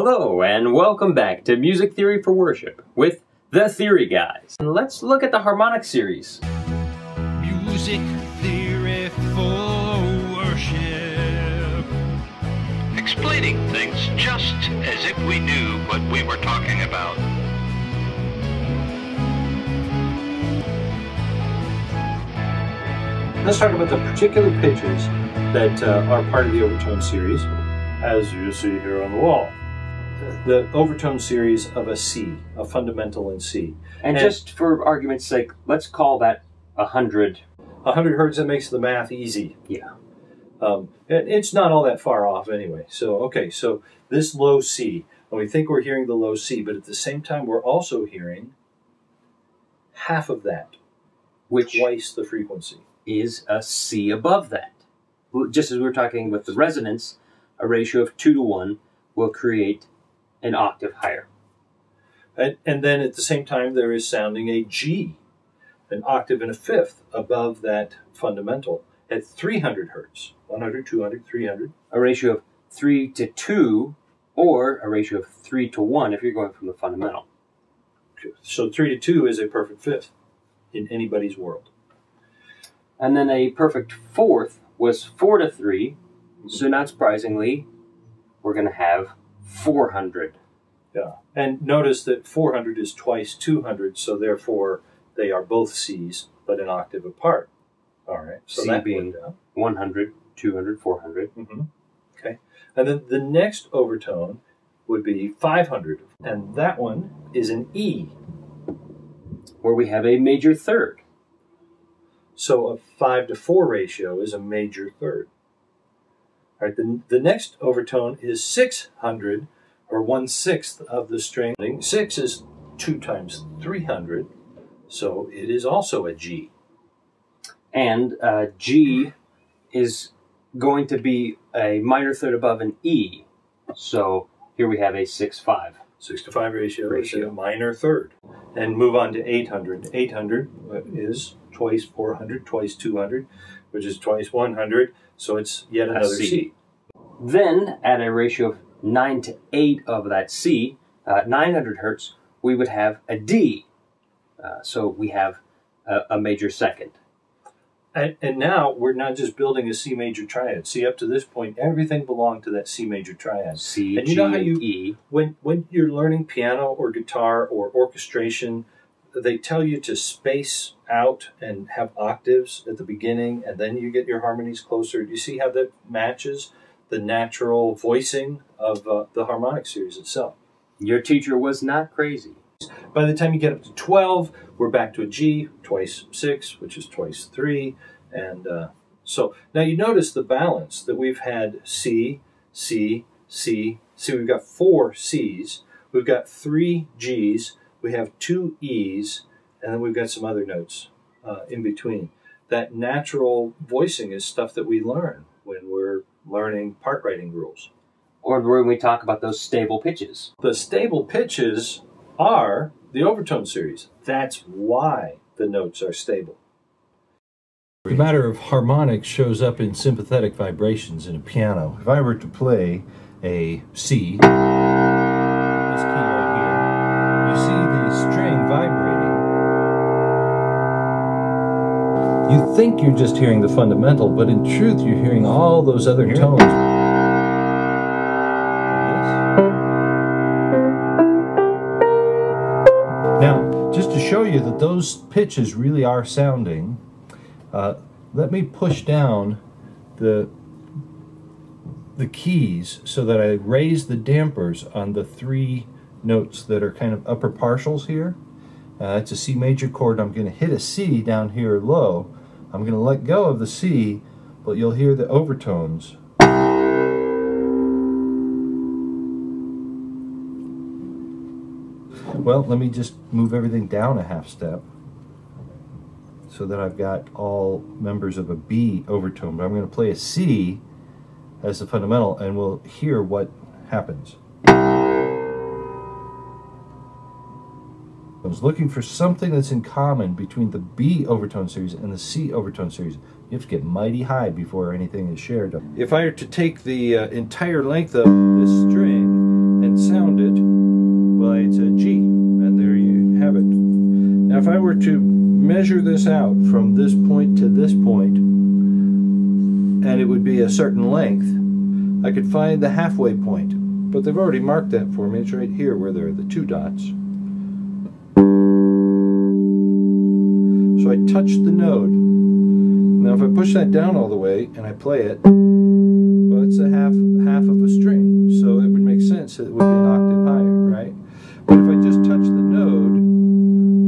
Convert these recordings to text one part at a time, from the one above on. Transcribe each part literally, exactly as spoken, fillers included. Hello and welcome back to Music Theory for Worship with The Theory Guys. And let's look at the harmonic series. Music Theory for Worship. Explaining things just as if we knew what we were talking about. Let's talk about the particular pictures that uh, are part of the Overtone series, as you see here on the wall. The overtone series of a C, a fundamental in C. And, and just for argument's sake, let's call that one hundred. one hundred hertz, that makes the math easy. Yeah. Um, it's not all that far off anyway. So, okay, so this low C, and we think we're hearing the low C, but at the same time we're also hearing half of that, which twice the frequency. Is a C above that. Just as we were talking with the resonance, a ratio of two to one will create an octave higher. And, and then at the same time, there is sounding a G, an octave and a fifth above that fundamental at three hundred hertz, one hundred, two hundred, three hundred. A ratio of three to two, or a ratio of three to one if you're going from the fundamental. So three to two is a perfect fifth in anybody's world. And then a perfect fourth was four to three, mm-hmm. So not surprisingly, we're going to have four hundred. Yeah, and notice that four hundred is twice two hundred, so therefore they are both C's, but an octave apart. All right, so C that being one hundred, two hundred, four hundred. Mm-hmm. Okay, and then the next overtone would be five hundred, and that one is an E, where we have a major third. So a five to four ratio is a major third. All right, the, the next overtone is six hundred, or one sixth of the string. six is two times three hundred, so it is also a G. And uh, G is going to be a minor third above an E, so here we have a six to five. six to five ratio, ratio is a minor third. And move on to eight hundred. eight hundred is twice four hundred, twice two hundred, which is twice one hundred, so it's yet another C. C. Then, at a ratio of nine to eight of that C, uh, nine hundred hertz, we would have a D. Uh, so we have a, a major second. And, and now, we're not just building a C major triad. See, up to this point, everything belonged to that C major triad. C, and you G, know how you, E. When, when you're learning piano or guitar or orchestration, they tell you to space out and have octaves at the beginning, and then you get your harmonies closer. Do you see how that matches the natural voicing of uh, the harmonic series itself? Your teacher was not crazy. By the time you get up to twelve, we're back to a G, twice six, which is twice three. And uh, so now you notice the balance that we've had C, C, C, C. We've got four C's. We've got three G's. We have two E's, and then we've got some other notes uh, in between. That natural voicing is stuff that we learn when we're learning part writing rules. Or when we talk about those stable pitches. The stable pitches are the overtone series. That's why the notes are stable. The matter of harmonics shows up in sympathetic vibrations in a piano. If I were to play a C, you think you're just hearing the fundamental, but in truth you're hearing all those other Here. tones. Now, just to show you that those pitches really are sounding, uh, let me push down the, the keys so that I raise the dampers on the three notes that are kind of upper partials here. Uh, it's a C major chord. I'm going to hit a C down here low. I'm going to let go of the C, but you'll hear the overtones. Well, let me just move everything down a half step so that I've got all members of a B overtone. But I'm going to play a C as the fundamental, and we'll hear what happens. I was looking for something that's in common between the B overtone series and the C overtone series. You have to get mighty high before anything is shared. If I were to take the uh, entire length of this string and sound Now if I were to measure this out from this point to this point, and it would be a certain length, I could find the halfway point. But they've already marked that for me. It's right here where there are the two dots. So I touch the node. Now if I push that down all the way and I play it, well, it's a half, half of a string. So it would make sense that it would be an octave higher, right? But if I just touch the node,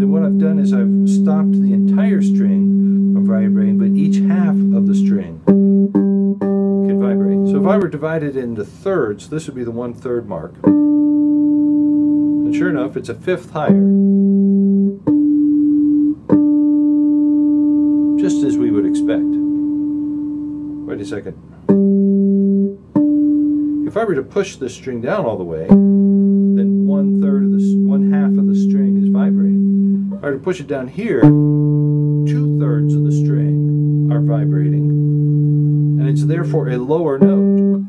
then what I've done is I've stopped the entire string from vibrating, but each half of the string can vibrate. So if I were divided into thirds, this would be the one third mark. And sure enough, it's a fifth higher. Just as we would expect. Wait a second. If I were to push this string down all the way, then one third of the, one half of the string is vibrating. If I were to push it down here, two thirds of the string are vibrating, and it's therefore a lower note.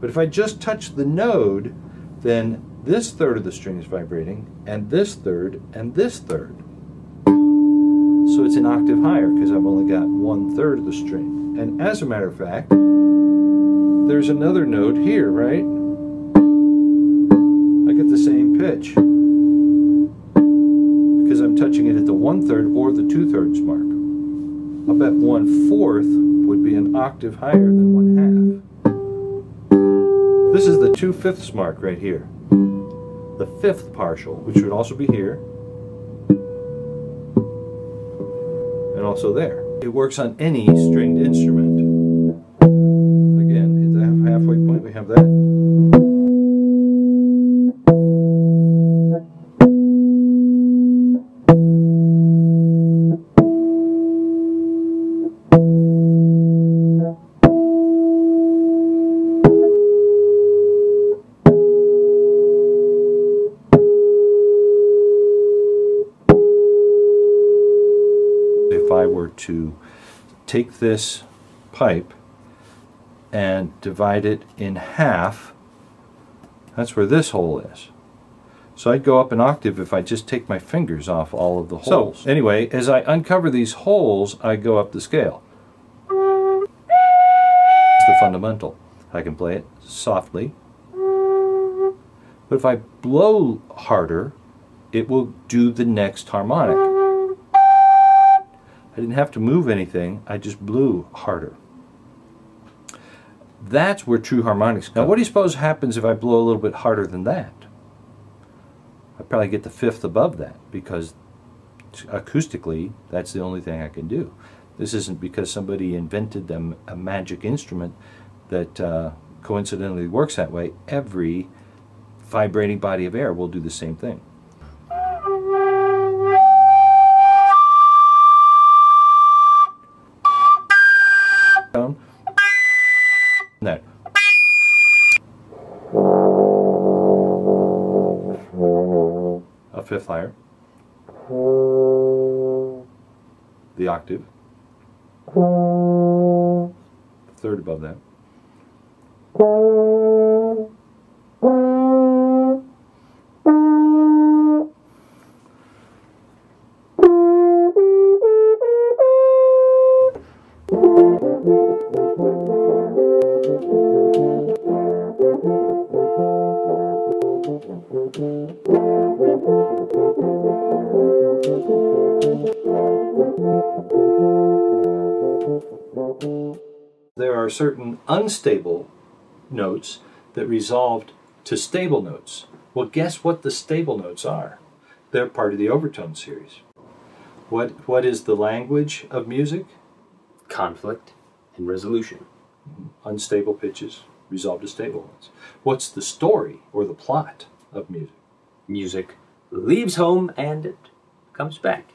But if I just touch the node, then this third of the string is vibrating, and this third, and this third. So it's an octave higher because I've only got one third of the string. And as a matter of fact, there's another note here, right? I get the same pitch because I'm touching it at the one third or the two thirds mark. I'll bet one fourth would be an octave higher than one half. This is the two fifths mark right here. The fifth partial, which would also be here. And also there. It works on any stringed instrument. Again, at the halfway point we have that. To take this pipe and divide it in half, that's where this hole is. So I'd go up an octave if I just take my fingers off all of the holes. So anyway, as I uncover these holes, I go up the scale. It's the fundamental. I can play it softly, but if I blow harder, it will do the next harmonic. I didn't have to move anything, I just blew harder. That's where true harmonics come. Now what do you suppose happens if I blow a little bit harder than that? I probably get the fifth above that, because acoustically that's the only thing I can do. This isn't because somebody invented them a magic instrument that uh, coincidentally works that way. Every vibrating body of air will do the same thing. No. A fifth higher. The octave. The third above that. There are certain unstable notes that resolved to stable notes. Well, guess what the stable notes are? They're part of the overtone series. What, what is the language of music? Conflict and resolution. Unstable pitches resolved to stable ones. What's the story or the plot of music? Music leaves home and it comes back.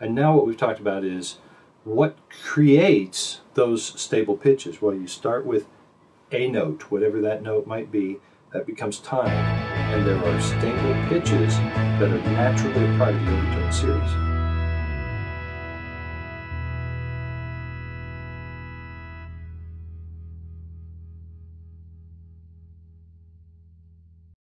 And now what we've talked about is what creates those stable pitches. Well, you start with a note, whatever that note might be, that becomes time, and there are stable pitches that are naturally a part of the overtone series.